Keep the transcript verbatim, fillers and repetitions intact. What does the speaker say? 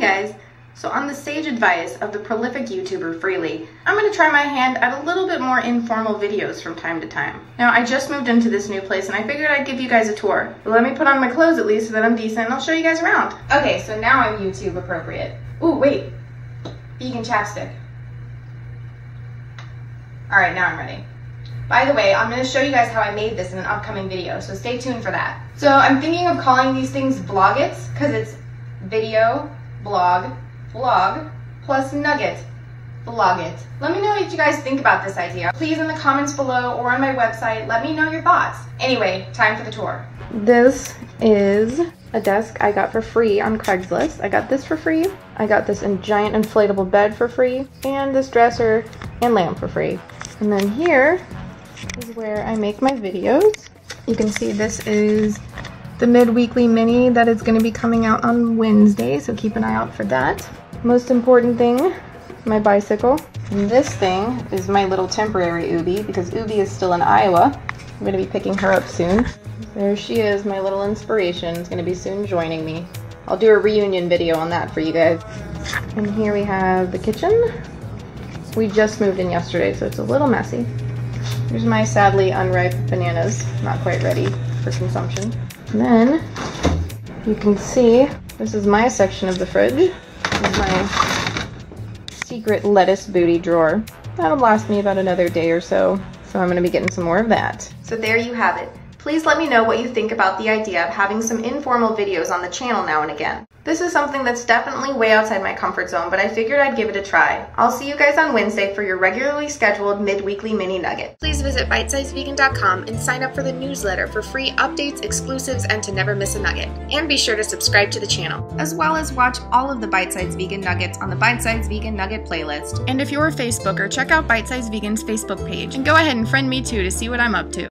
Hey guys, so on the sage advice of the prolific YouTuber Freelee, I'm going to try my hand at a little bit more informal videos from time to time. Now I just moved into this new place and I figured I'd give you guys a tour. Let me put on my clothes at least so that I'm decent and I'll show you guys around. Okay, so now I'm YouTube appropriate. Ooh, wait, vegan chapstick. Alright, now I'm ready. By the way, I'm going to show you guys how I made this in an upcoming video, so stay tuned for that. So I'm thinking of calling these things vloggets because it's video, blog, vlog, plus nugget, vlog it. Let me know what you guys think about this idea. Please, in the comments below or on my website, let me know your thoughts. Anyway, time for the tour. This is a desk I got for free on Craigslist. I got this for free. I got this giant inflatable bed for free, and this dresser and lamp for free. And then here is where I make my videos. You can see this is the midweekly mini that is going to be coming out on Wednesday, so keep an eye out for that. Most important thing, my bicycle. And this thing is my little temporary Ooby, because Ooby is still in Iowa. I'm going to be picking her up soon. There she is, my little inspiration, is going to be soon joining me. I'll do a reunion video on that for you guys. And here we have the kitchen. We just moved in yesterday, so it's a little messy. Here's my sadly unripe bananas, not quite ready for consumption. And then you can see this is my section of the fridge. This is my secret lettuce booty drawer. That'll last me about another day or so, so I'm gonna be getting some more of that. So there you have it. Please let me know what you think about the idea of having some informal videos on the channel now and again. This is something that's definitely way outside my comfort zone, but I figured I'd give it a try. I'll see you guys on Wednesday for your regularly scheduled midweekly mini nugget. Please visit bite size vegan dot com and sign up for the newsletter for free updates, exclusives, and to never miss a nugget. And be sure to subscribe to the channel, as well as watch all of the Bite Size Vegan nuggets on the Bite Size Vegan Nugget playlist. And if you're a Facebooker, check out Bite Size Vegan's Facebook page, and go ahead and friend me too to see what I'm up to.